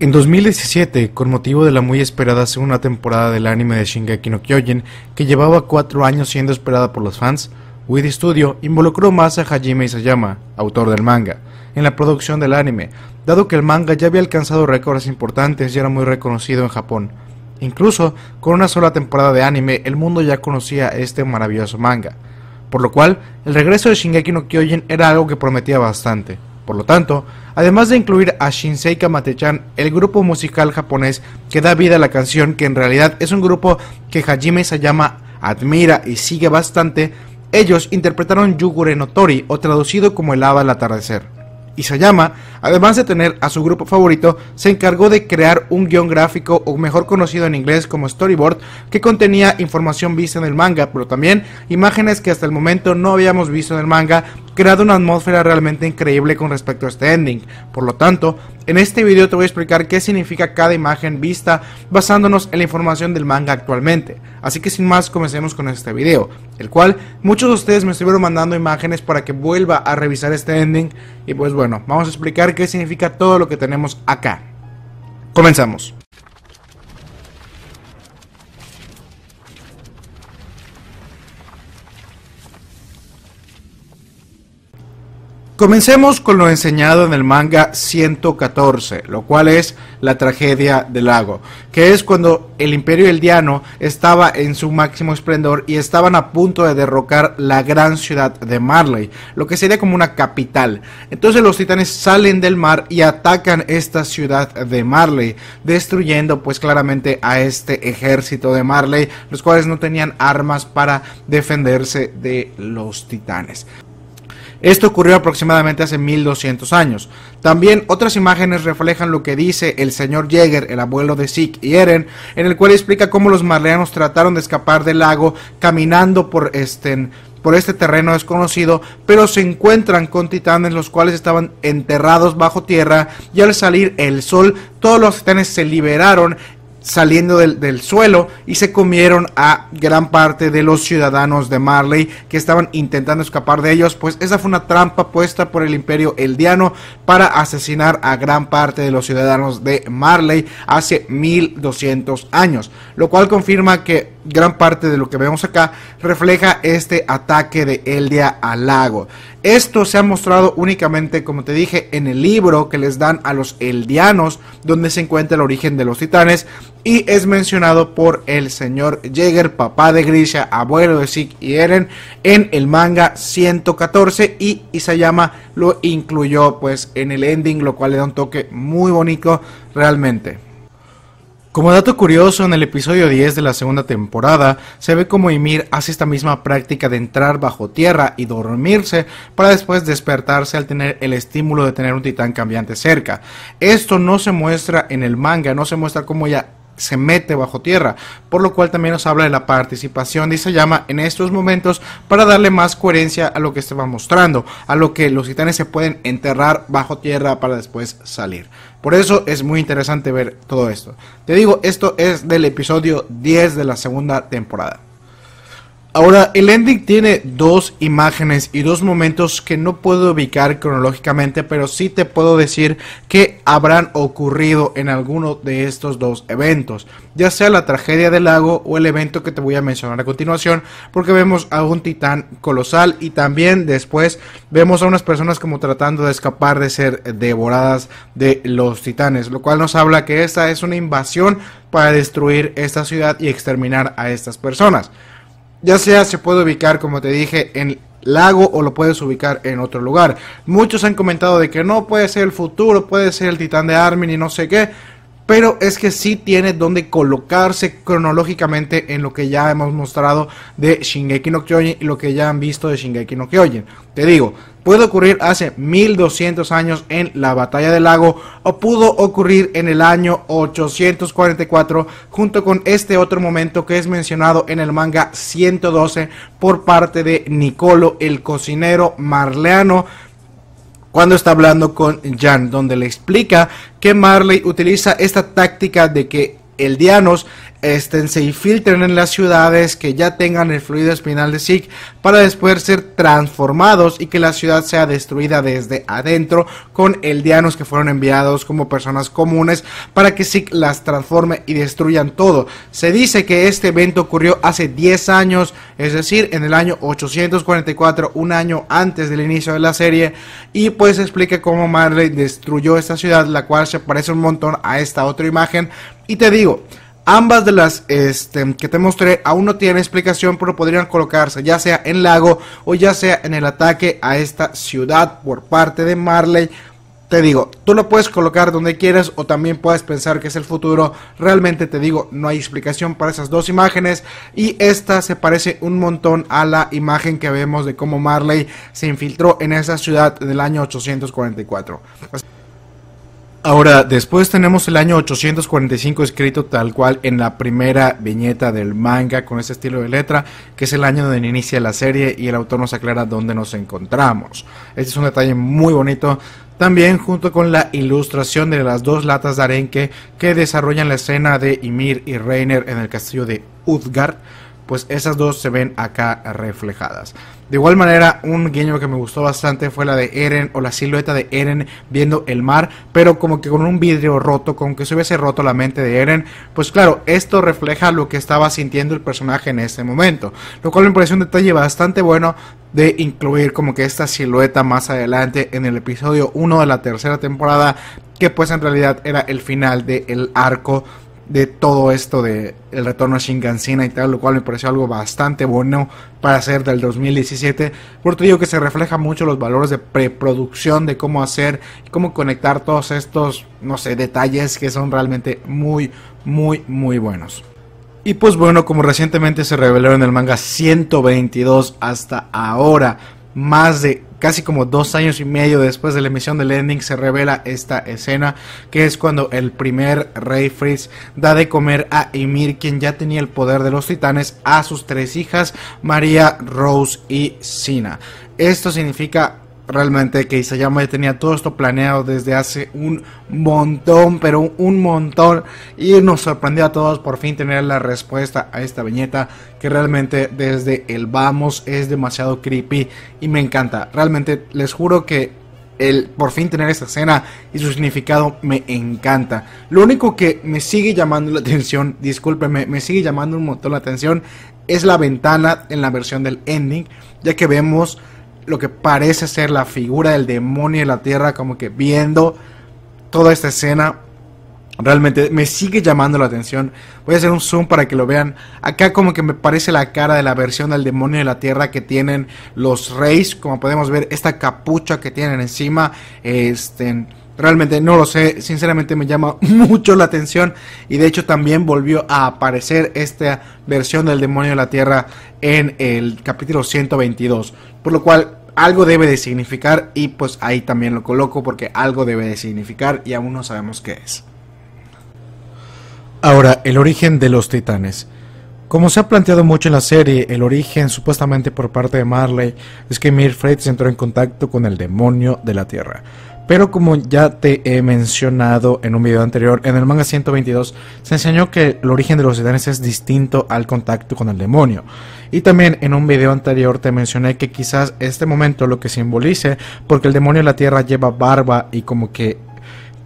En 2017, con motivo de la muy esperada segunda temporada del anime de Shingeki no Kyojin, que llevaba 4 años siendo esperada por los fans, Wit Studio involucró más a Hajime Isayama, autor del manga, en la producción del anime, dado que el manga ya había alcanzado récords importantes y era muy reconocido en Japón. Incluso, con una sola temporada de anime, el mundo ya conocía este maravilloso manga, por lo cual, el regreso de Shingeki no Kyojin era algo que prometía bastante. Por lo tanto, además de incluir a Shinsei Kamatechan, el grupo musical japonés que da vida a la canción, que en realidad es un grupo que Hajime Isayama admira y sigue bastante, ellos interpretaron Yugure Notori, o traducido como el Haba al Atardecer. Isayama, además de tener a su grupo favorito, se encargó de crear un guión gráfico, o mejor conocido en inglés como storyboard, que contenía información vista en el manga, pero también imágenes que hasta el momento no habíamos visto en el manga, creando una atmósfera realmente increíble con respecto a este ending. Por lo tanto, en este video te voy a explicar qué significa cada imagen vista basándonos en la información del manga actualmente. Así que sin más, comencemos con este video, el cual muchos de ustedes me estuvieron mandando imágenes para que vuelva a revisar este ending, y pues bueno, vamos a explicar qué significa todo lo que tenemos acá. Comenzamos. Comencemos con lo enseñado en el manga 114, lo cual es la tragedia del lago, que es cuando el imperio eldiano estaba en su máximo esplendor y estaban a punto de derrocar la gran ciudad de Marley, lo que sería como una capital. Entonces los titanes salen del mar y atacan esta ciudad de Marley, destruyendo pues claramente a este ejército de Marley, los cuales no tenían armas para defenderse de los titanes. Esto ocurrió aproximadamente hace 1200 años. También otras imágenes reflejan lo que dice el señor Jäger, el abuelo de Zeke y Eren, en el cual explica cómo los marleanos trataron de escapar del lago caminando por este terreno desconocido, pero se encuentran con titanes los cuales estaban enterrados bajo tierra, y al salir el sol todos los titanes se liberaron saliendo del suelo y se comieron a gran parte de los ciudadanos de Marley que estaban intentando escapar de ellos, pues esa fue una trampa puesta por el imperio eldiano para asesinar a gran parte de los ciudadanos de Marley hace 1200 años, lo cual confirma que gran parte de lo que vemos acá refleja este ataque de Eldia al lago. Esto se ha mostrado únicamente, como te dije, en el libro que les dan a los eldianos, donde se encuentra el origen de los titanes, y es mencionado por el señor Jäger, papá de Grisha, abuelo de Zeke y Eren, en el manga 114, y Isayama lo incluyó pues en el ending, lo cual le da un toque muy bonito realmente. Como dato curioso, en el episodio 10 de la segunda temporada, se ve como Ymir hace esta misma práctica de entrar bajo tierra y dormirse para después despertarse al tener el estímulo de tener un titán cambiante cerca. Esto no se muestra en el manga, no se muestra cómo ella se mete bajo tierra, por lo cual también nos habla de la participación de Isayama en estos momentos para darle más coherencia a lo que estaba mostrando, a lo que los titanes se pueden enterrar bajo tierra para después salir. Por eso es muy interesante ver todo esto. Te digo, esto es del episodio 10 de la segunda temporada. Ahora, el ending tiene 2 imágenes y 2 momentos que no puedo ubicar cronológicamente, pero sí te puedo decir que habrán ocurrido en alguno de estos 2 eventos, ya sea la tragedia del lago o el evento que te voy a mencionar a continuación, porque vemos a un titán colosal y también después vemos a unas personas como tratando de escapar de ser devoradas de los titanes, lo cual nos habla que esta es una invasión para destruir esta ciudad y exterminar a estas personas. Ya sea se puede ubicar, como te dije, en lago o lo puedes ubicar en otro lugar. Muchos han comentado de que no puede ser el futuro, puede ser el titán de Armin y no sé qué, pero es que sí tiene donde colocarse cronológicamente en lo que ya hemos mostrado de Shingeki no Kyojin y lo que ya han visto de Shingeki no Kyojin. Te digo, puede ocurrir hace 1200 años en la batalla del lago, o pudo ocurrir en el año 844 junto con este otro momento que es mencionado en el manga 112 por parte de Nicolo, el cocinero marleano, cuando está hablando con Jan, donde le explica que Marley utiliza esta táctica de que eldianos se infiltren en las ciudades, que ya tengan el fluido espinal de Zeke para después ser transformados y que la ciudad sea destruida desde adentro con eldianos que fueron enviados como personas comunes para que Zeke las transforme y destruyan todo. Se dice que este evento ocurrió hace 10 años, es decir, en el año 844, un año antes del inicio de la serie, y pues se explica cómo Marley destruyó esta ciudad, la cual se parece un montón a esta otra imagen. Y te digo, ambas de las que te mostré aún no tienen explicación, pero podrían colocarse ya sea en Lago o ya sea en el ataque a esta ciudad por parte de Marley. Te digo, tú lo puedes colocar donde quieras o también puedes pensar que es el futuro. Realmente te digo, no hay explicación para esas dos imágenes. Y esta se parece un montón a la imagen que vemos de cómo Marley se infiltró en esa ciudad del año 844. Ahora, después tenemos el año 845 escrito tal cual en la primera viñeta del manga con ese estilo de letra, que es el año donde inicia la serie y el autor nos aclara dónde nos encontramos. Este es un detalle muy bonito. También junto con la ilustración de las dos latas de arenque que desarrollan la escena de Ymir y Reiner en el castillo de Utgard, pues esas dos se ven acá reflejadas. De igual manera, un guiño que me gustó bastante fue la de Eren, o la silueta de Eren viendo el mar, pero como que con un vidrio roto, como que se hubiese roto la mente de Eren. Pues claro, esto refleja lo que estaba sintiendo el personaje en este momento, lo cual me pareció un detalle bastante bueno de incluir como que esta silueta más adelante en el episodio 1 de la tercera temporada, que pues en realidad era el final del arco de todo esto de el retorno a Shinganshina y tal, lo cual me pareció algo bastante bueno para hacer del 2017, porque digo que se refleja mucho los valores de preproducción, de cómo hacer y cómo conectar todos estos, no sé, detalles que son realmente muy buenos. Y pues bueno, como recientemente se reveló en el manga 122 hasta ahora, más de casi como 2 años y medio después de la emisión del ending, se revela esta escena, que es cuando el primer rey Fritz da de comer a Ymir, quien ya tenía el poder de los titanes, a sus 3 hijas, María, Rose y Sina. Esto significa realmente que Isayama ya tenía todo esto planeado desde hace un montón, pero un montón, y nos sorprendió a todos por fin tener la respuesta a esta viñeta, que realmente desde el vamos es demasiado creepy y me encanta. Realmente les juro que el por fin tener esta escena y su significado me encanta. Lo único que me sigue llamando la atención, discúlpenme, me sigue llamando un montón la atención, es la ventana en la versión del ending, ya que vemos lo que parece ser la figura del demonio de la tierra, como que viendo toda esta escena. Realmente me sigue llamando la atención. Voy a hacer un zoom para que lo vean. Acá como que me parece la cara de la versión del demonio de la tierra que tienen los reyes, como podemos ver, esta capucha que tienen encima. Realmente no lo sé, sinceramente me llama mucho la atención. Y de hecho también volvió a aparecer esta versión del demonio de la tierra en el capítulo 122, por lo cual algo debe de significar, y pues ahí también lo coloco porque algo debe de significar y aún no sabemos qué es. Ahora, el origen de los titanes. Como se ha planteado mucho en la serie, el origen supuestamente por parte de Marley es que Mirfreight se entró en contacto con el demonio de la tierra. Pero como ya te he mencionado en un video anterior, en el manga 122 se enseñó que el origen de los titanes es distinto al contacto con el demonio. Y también en un video anterior te mencioné que quizás este momento lo que simbolice, porque el demonio de la tierra lleva barba y como que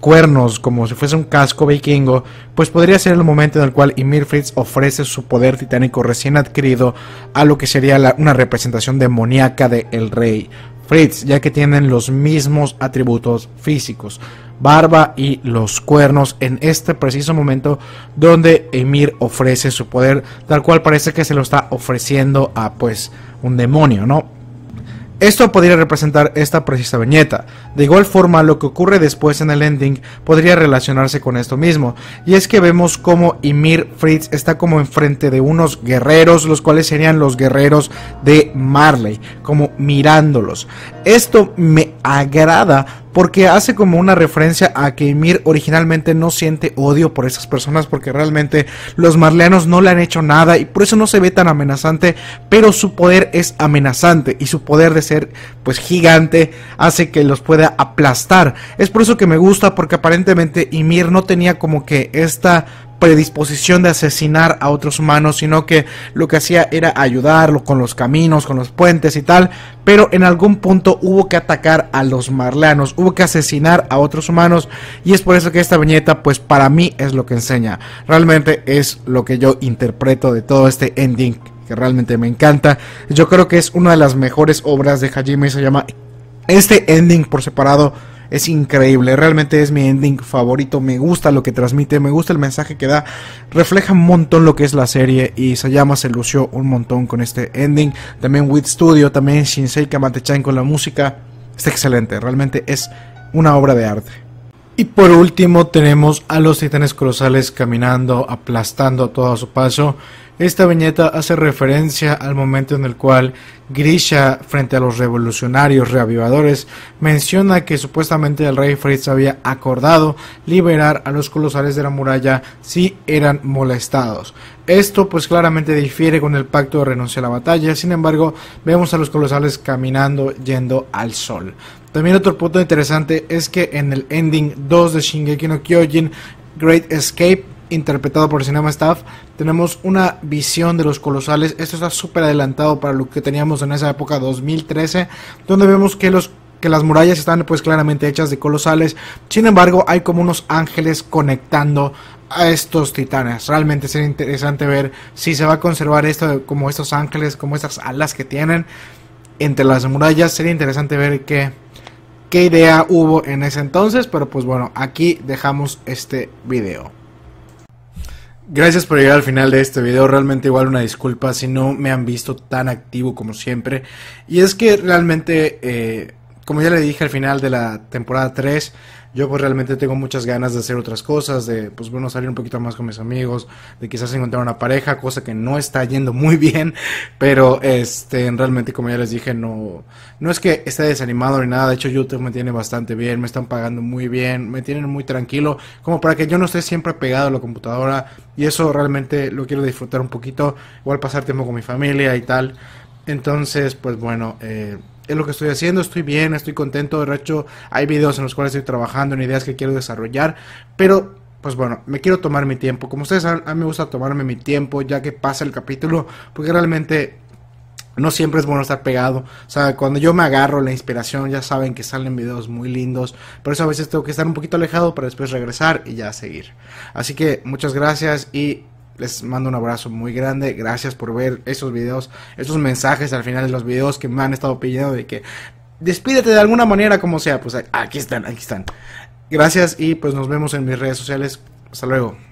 cuernos, como si fuese un casco vikingo, pues podría ser el momento en el cual Ymir Fritz ofrece su poder titánico recién adquirido a lo que sería una representación demoníaca del rey Fritz, ya que tienen los mismos atributos físicos, barba y los cuernos, en este preciso momento donde Ymir ofrece su poder, tal cual parece que se lo está ofreciendo a pues un demonio, ¿no? Esto podría representar esta precisa viñeta. De igual forma, lo que ocurre después en el ending podría relacionarse con esto mismo, y es que vemos como Ymir Fritz está como enfrente de unos guerreros, los cuales serían los guerreros de Marley, como mirándolos. Esto me agrada porque hace como una referencia a que Ymir originalmente no siente odio por esas personas, porque realmente los marleanos no le han hecho nada y por eso no se ve tan amenazante, pero su poder es amenazante y su poder de ser pues gigante hace que los pueda aplastar. Es por eso que me gusta, porque aparentemente Ymir no tenía como que esta predisposición de asesinar a otros humanos, sino que lo que hacía era ayudarlos con los caminos, con los puentes y tal, pero en algún punto hubo que atacar a los marleanos, hubo que asesinar a otros humanos, y es por eso que esta viñeta, pues para mí, es lo que enseña. Realmente es lo que yo interpreto de todo este ending, que realmente me encanta. Yo creo que es una de las mejores obras de Hajime Isayama. Este ending por separado es increíble, realmente es mi ending favorito, me gusta lo que transmite, me gusta el mensaje que da, refleja un montón lo que es la serie, y Isayama se lució un montón con este ending. También Wit Studio, también Shinsei Kamatechan con la música, está excelente, realmente es una obra de arte. Y por último tenemos a los titanes colosales caminando, aplastando todo a su paso. Esta viñeta hace referencia al momento en el cual Grisha, frente a los revolucionarios reavivadores, menciona que supuestamente el rey Fritz había acordado liberar a los colosales de la muralla si eran molestados. Esto pues claramente difiere con el pacto de renuncia a la batalla, sin embargo vemos a los colosales caminando yendo al sol. También otro punto interesante es que en el ending 2 de Shingeki no Kyojin, Great Escape, interpretado por Cinema Staff, tenemos una visión de los colosales. Esto está súper adelantado para lo que teníamos en esa época, 2013, donde vemos que las murallas están pues claramente hechas de colosales. Sin embargo, hay como unos ángeles conectando a estos titanes. Realmente será interesante ver si se va a conservar esto, como estos ángeles, como estas alas que tienen entre las murallas. Sería interesante ver qué idea hubo en ese entonces, pero pues bueno, aquí dejamos este video. Gracias por llegar al final de este video, realmente igual una disculpa si no me han visto tan activo como siempre. Y es que realmente, como ya le dije al final de la temporada 3, yo pues realmente tengo muchas ganas de hacer otras cosas, de pues bueno, salir un poquito más con mis amigos, de quizás encontrar una pareja, cosa que no está yendo muy bien. Pero realmente, como ya les dije, no es que esté desanimado ni nada. De hecho, YouTube me tiene bastante bien, me están pagando muy bien, me tienen muy tranquilo, como para que yo no esté siempre pegado a la computadora, y eso realmente lo quiero disfrutar un poquito, igual pasar tiempo con mi familia y tal. Entonces pues bueno, es lo que estoy haciendo, estoy bien, estoy contento. De hecho, hay videos en los cuales estoy trabajando, en ideas que quiero desarrollar, pero pues bueno, me quiero tomar mi tiempo. Como ustedes saben, a mí me gusta tomarme mi tiempo ya que pasa el capítulo, porque realmente no siempre es bueno estar pegado. O sea, cuando yo me agarro la inspiración, ya saben que salen videos muy lindos, pero eso a veces tengo que estar un poquito alejado para después regresar y ya seguir. Así que muchas gracias y les mando un abrazo muy grande. Gracias por ver esos videos, esos mensajes al final de los videos que me han estado pidiendo de que despídete de alguna manera, como sea. Pues aquí están, aquí están. Gracias y pues nos vemos en mis redes sociales. Hasta luego.